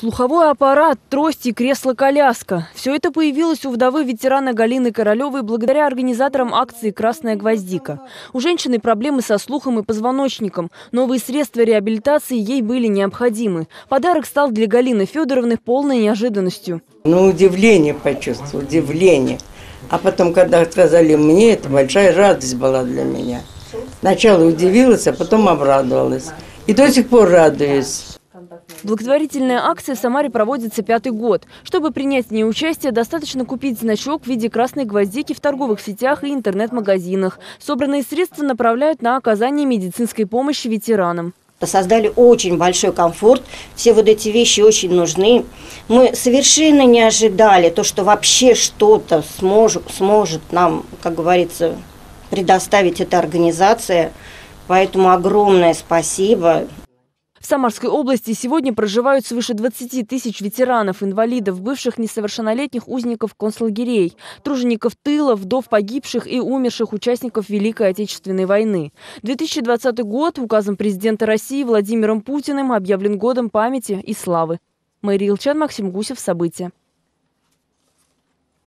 Слуховой аппарат, трость и кресло-коляска. Все это появилось у вдовы ветерана Галины Королевой благодаря организаторам акции «Красная гвоздика». У женщины проблемы со слухом и позвоночником. Новые средства реабилитации ей были необходимы. Подарок стал для Галины Федоровны полной неожиданностью. Ну, удивление почувствовал, удивление. А потом, когда сказали мне, это большая радость была для меня. Сначала удивилась, а потом обрадовалась. И до сих пор радуюсь. Благотворительная акция в Самаре проводится 5-й год. Чтобы принять в ней участие, достаточно купить значок в виде красной гвоздики в торговых сетях и интернет-магазинах. Собранные средства направляют на оказание медицинской помощи ветеранам. Создали очень большой комфорт. Все вот эти вещи очень нужны. Мы совершенно не ожидали то, что вообще что-то сможет нам, как говорится, предоставить эта организация. Поэтому огромное спасибо. В Самарской области сегодня проживают свыше 20 тысяч ветеранов, инвалидов, бывших несовершеннолетних узников концлагерей, тружеников тыла, вдов погибших и умерших участников Великой Отечественной войны. 2020 год указом президента России Владимиром Путиным объявлен годом памяти и славы. Мери Елчян, Максим Гусев, события.